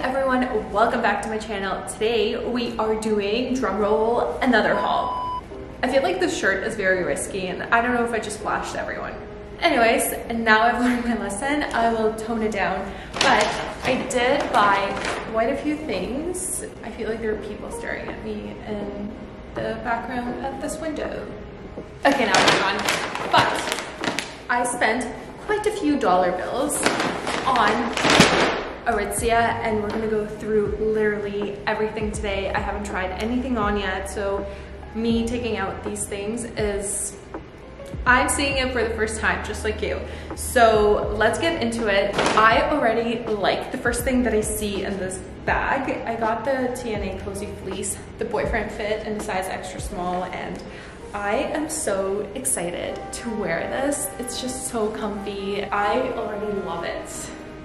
everyone, welcome back to my channel. Today we are doing, drumroll, another haul. I feel like this shirt is very risky and I don't know if I just flashed everyone. Anyways, now I've learned my lesson, I will tone it down. But I did buy quite a few things. I feel like there are people staring at me in the background of this window. Okay, now we're gone. But I spent quite a few dollar bills on Aritzia, and we're gonna go through literally everything today. I haven't tried anything on yet, so me taking out these things is, I'm seeing it for the first time, just like you. So let's get into it. I already like the first thing that I see in this bag. I got the TNA Cozy Fleece, the boyfriend fit in a size extra small, and I am so excited to wear this. It's just so comfy. I already love it.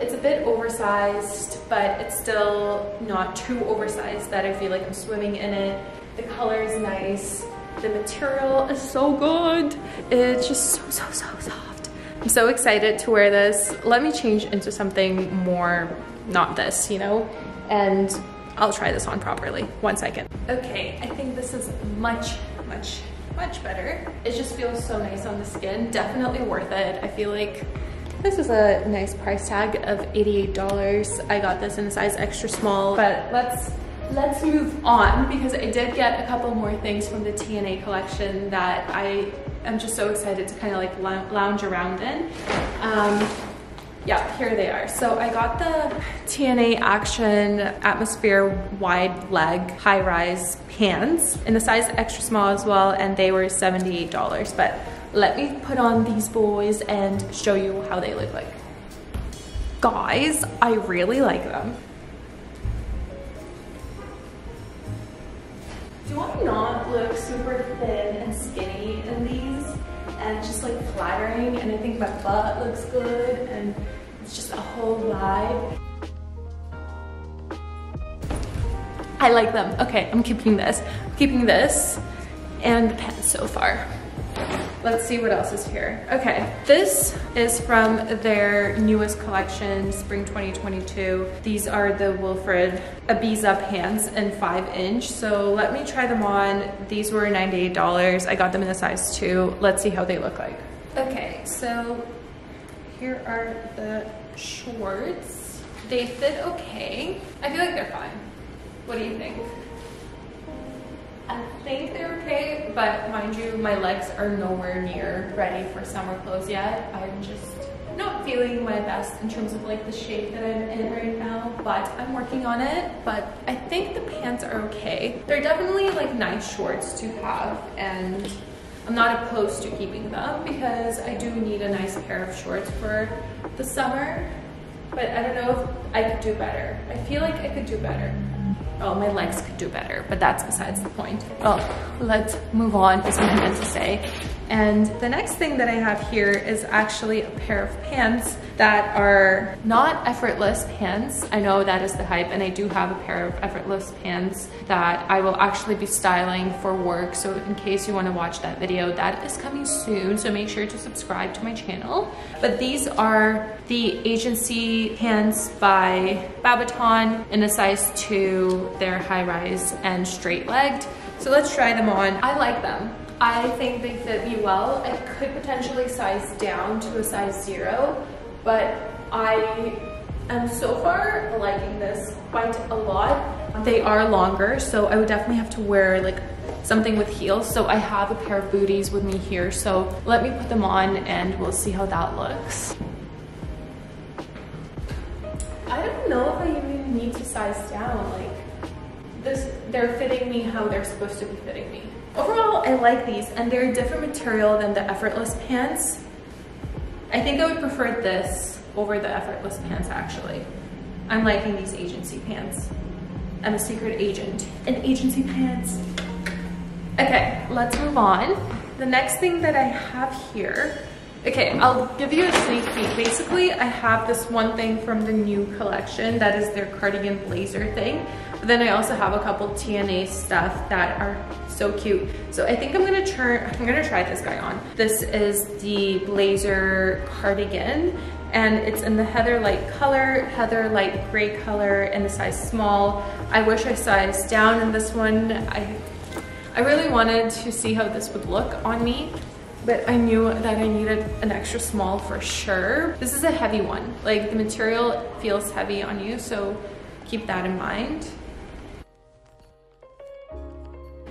It's a bit oversized, but it's still not too oversized that I feel like I'm swimming in it. The color is nice. The material is so good. It's just so soft. I'm so excited to wear this. Let me change into something more, not this, you know? And I'll try this on properly. One second. Okay, I think this is much better. It just feels so nice on the skin. Definitely worth it. I feel like this is a nice price tag of $88. I got this in a size extra small, but let's move on because I did get a couple more things from the TNA collection that I am just so excited to kind of like lounge around in. Yeah, here they are. So I got the TNA Action Atmosphere wide leg high rise pants in the size extra small as well, and they were $78, but let me put on these boys and show you how they look like. Guys, I really like them. Do I not look super thin and skinny in these? And just like flattering, and I think my butt looks good, and it's just a whole vibe. I like them. Okay, I'm keeping this. I'm keeping this and the pants so far. Let's see what else is here. Okay, this is from their newest collection, Spring 2022. These are the Wilfred Ibiza pants in 5-inch. So let me try them on. These were $98. I got them in a size 2. Let's see how they look like. Okay, so here are the shorts. They fit okay. I feel like they're fine. What do you think? I think they're okay, but mind you, my legs are nowhere near ready for summer clothes yet. I'm just not feeling my best in terms of like the shape that I'm in right now, but I'm working on it. But I think the pants are okay. They're definitely like nice shorts to have, and I'm not opposed to keeping them because I do need a nice pair of shorts for the summer, but I don't know if I could do better. I feel like I could do better. Oh, my legs could do better, but that's besides the point. Oh, let's move on to something else to say. And the next thing that I have here is actually a pair of pants that are not effortless pants. I know that is the hype, and I do have a pair of effortless pants that I will actually be styling for work. So in case you want to watch that video, that is coming soon. So make sure to subscribe to my channel. But these are the agency pants by Babaton in a size 2. They're high rise and straight legged. So let's try them on. I like them. I think they fit me well. I could potentially size down to a size 0, but I am so far liking this quite a lot. They are longer, so I would definitely have to wear like something with heels. So I have a pair of booties with me here, so let me put them on and we'll see how that looks. I don't know if I even need to size down. Like this, they're fitting me how they're supposed to be fitting me. Overall, I like these, and they're a different material than the effortless pants. I think I would prefer this over the effortless pants, actually. I'm liking these agency pants. I'm a secret agent in agency pants. Okay, let's move on. The next thing that I have here, okay, I'll give you a sneak peek. Basically, I have this one thing from the new collection that is their cardigan blazer thing. But then I also have a couple TNA stuff that are so cute. So I think I'm gonna try this guy on. This is the blazer cardigan, and it's in the heather light color, heather light gray color, and the size small. I wish I sized down in this one. I really wanted to see how this would look on me, but I knew that I needed an extra small for sure. This is a heavy one. Like, the material feels heavy on you, so keep that in mind.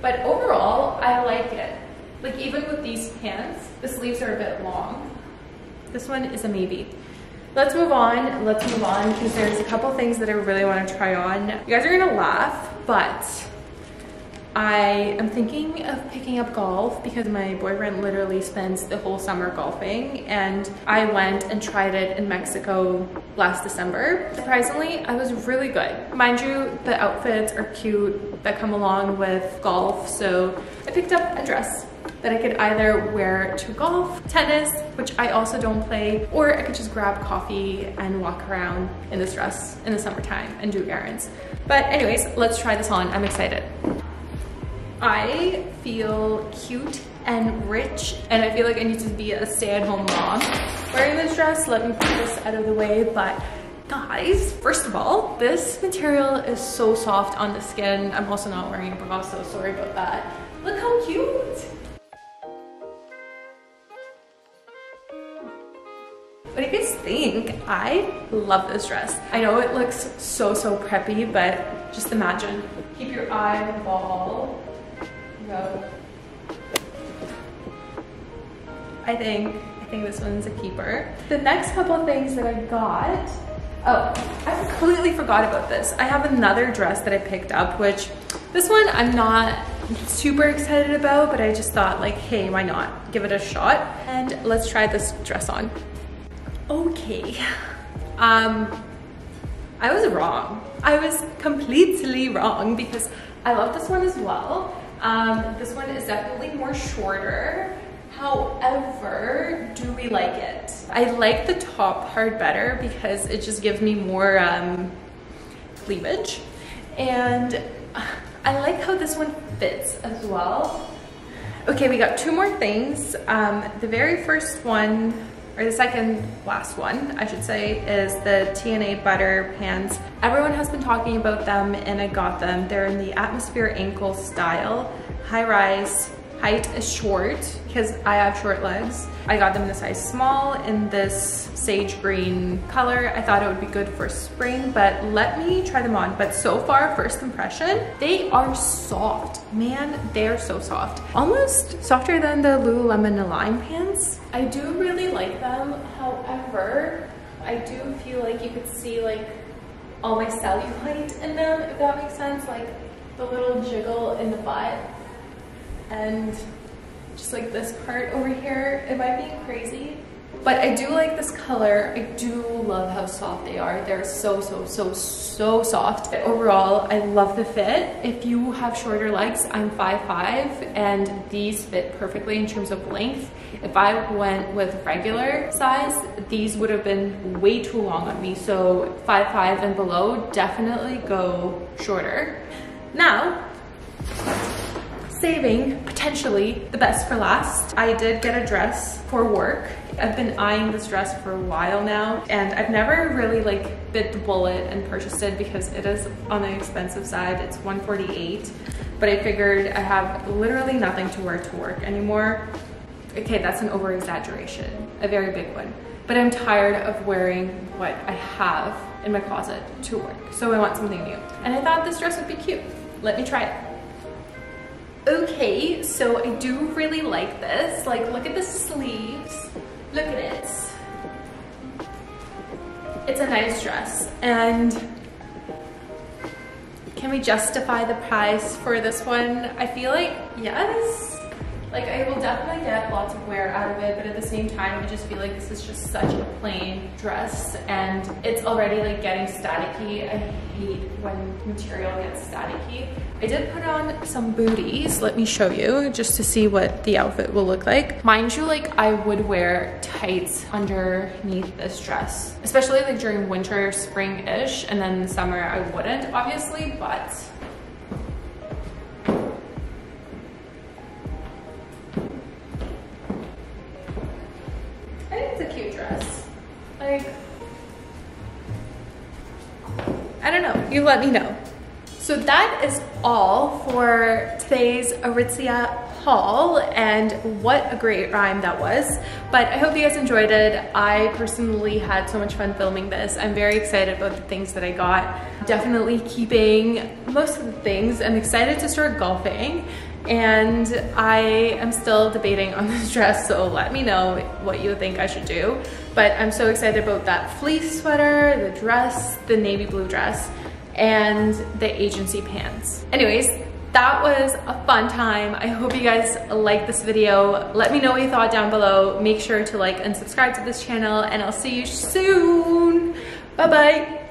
But overall, I like it. Like, even with these pants, the sleeves are a bit long. This one is a maybe. Let's move on, because there's a couple things that I really want to try on. You guys are gonna laugh, but I am thinking of picking up golf because my boyfriend literally spends the whole summer golfing, and I went and tried it in Mexico last December. Surprisingly, I was really good. Mind you, the outfits are cute that come along with golf, so I picked up a dress that I could either wear to golf, tennis, which I also don't play, or I could just grab coffee and walk around in this dress in the summertime and do errands. But anyways, let's try this on. I'm excited. I feel cute and rich, and I feel like I need to be a stay-at-home mom. Wearing this dress, let me put this out of the way, but guys, first of all, this material is so soft on the skin. I'm also not wearing a bra, so sorry about that. Look how cute! What do you guys think? I love this dress. I know it looks so preppy, but just imagine. Keep your eye on the ball. Go. I think this one's a keeper. The next couple of things that I got, oh, I completely forgot about this. I have another dress that I picked up, which this one I'm not super excited about, but I just thought, like, hey, why not? Give it a shot. And let's try this dress on. Okay, I was wrong. I was completely wrong because I love this one as well. This one is definitely more shorter. However, do we like it? I like the top part better because it just gives me more cleavage. And I like how this one fits as well. Okay, we got two more things. The very first one, or the second last one, I should say, is the TNA Butter Pants. Everyone has been talking about them, and I got them. They're in the Atmosphere ankle style, high rise, height is short, because I have short legs. I got them in a size small in this sage green color. I thought it would be good for spring, but let me try them on. But so far, first impression, they are soft. Man, they are so soft. Almost softer than the Lululemon Align pants. I do really like them. However, I do feel like you could see, like, all my cellulite in them, if that makes sense. Like, the little jiggle in the butt. And just like this part over here. Am I being crazy? But I do like this color. I do love how soft they are. They're so soft. But overall, I love the fit. If you have shorter legs, I'm 5'5", and these fit perfectly in terms of length. If I went with regular size, these would have been way too long on me. So 5'5" and below, definitely go shorter. Now, saving potentially the best for last. I did get a dress for work. I've been eyeing this dress for a while now, and I've never really, like, bit the bullet and purchased it because it is on the expensive side. It's $148, but I figured I have literally nothing to wear to work anymore. Okay, that's an over-exaggeration, a very big one, but I'm tired of wearing what I have in my closet to work, so I want something new. And I thought this dress would be cute. Let me try it. Okay, so I do really like this. Like, look at the sleeves. Look at it. It's a nice dress. And can we justify the price for this one? I feel like, yes. Like, I will definitely get lots of wear out of it, but at the same time, I just feel like this is just such a plain dress, and it's already, like, getting staticky. I hate when material gets staticky. I did put on some booties. Let me show you just to see what the outfit will look like. Mind you, like, I would wear tights underneath this dress, especially, like, during winter, spring-ish, and then summer I wouldn't, obviously, but I think it's a cute dress. Like, don't know. You let me know. So that is all for today's Aritzia haul, and what a great rhyme that was. But I hope you guys enjoyed it. I personally had so much fun filming this. I'm very excited about the things that I got. Definitely keeping most of the things. I'm excited to start golfing, and I am still debating on this dress, so let me know what you think I should do. But I'm so excited about that fleece sweater, the dress, the navy blue dress, and the agency pants. Anyways, that was a fun time. I hope you guys liked this video. Let me know what you thought down below. Make sure to like and subscribe to this channel, and I'll see you soon. Bye bye.